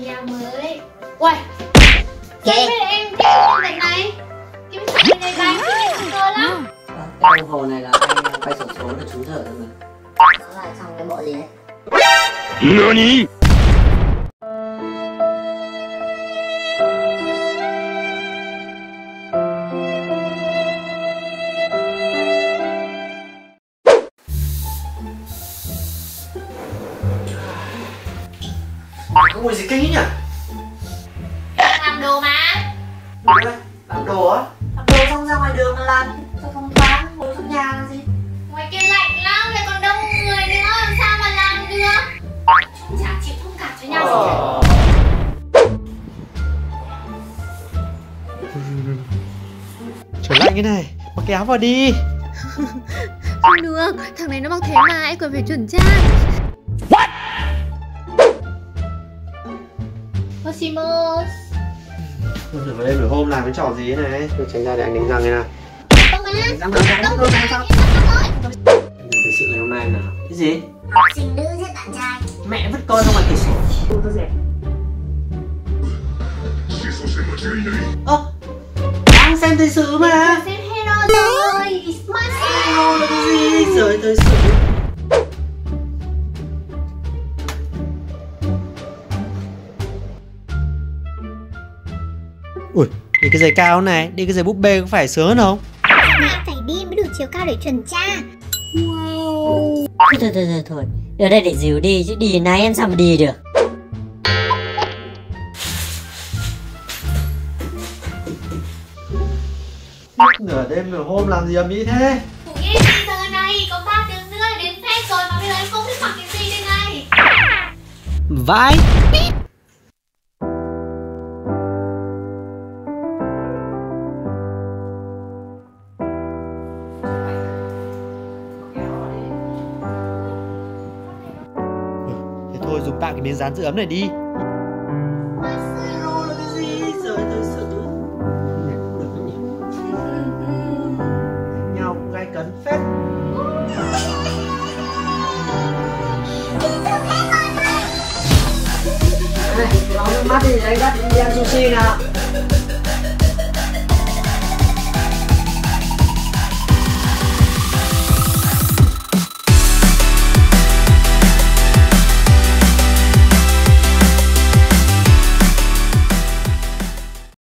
Nhà mới. Uầy, okay. Em kiếm cái này, kiếm sợi này bán kiếm cơ lắm. Cái đồng hồ này là anh quay sổ số được trúng thưởng cho mình. Đó là trong cái bộ gì đấy. NANI? Không có gì kinh nhỉ? Làm đồ mà. Làm đồ á? Làm đồ xong ra ngoài đường mà làm. Sao không bán, ngồi trong nhà làm gì? Ngoài kia lạnh lắm, lại còn đông người nữa, làm sao mà làm được? Chúng chả chịu thông cảm cho nhau gì cả. Trời lạnh thế này, mặc cái áo vào đi. Không được, thằng này nó mặc thế mà, em còn phải chuẩn trang. Mosimus, tôi thử vào đây nửa hôm làm cái trò gì thế này. Tôi tránh ra để anh đánh răng thế nào. Thực sự ngày hôm nay là cái gì? Học sinh nữ giết bạn trai. Mẹ vứt con ra ngoài cửa sổ. Tôi dẹp. Ơ, đang xem thời sự mà. Xem Hello rồi. Hello là cái gì? Rồi thời sự. Ui, đi cái giày cao này, đi cái giày búp bê có phải sướng hơn không? Mà phải đi mới đủ chiều cao để chuẩn tra. Wow. Thôi, đưa đây để dìu đi, chứ đi này em sao mà đi được. Nửa đêm nửa hôm làm gì ầm ĩ thế? Ngủ đi giờ này, có 3 tiếng nữa là đến phép rồi mà bây giờ em không biết mặc cái gì đây này. Vãi. Dùng tạm cái miếng dán giữ ấm này đi. Hello là cái gì? Trời ơi, sợ tụi này cũng được không nhỉ? Nhau cũng gai cấn phết. Này, lau nước mắt đi, anh dắt đi ăn sushi nào.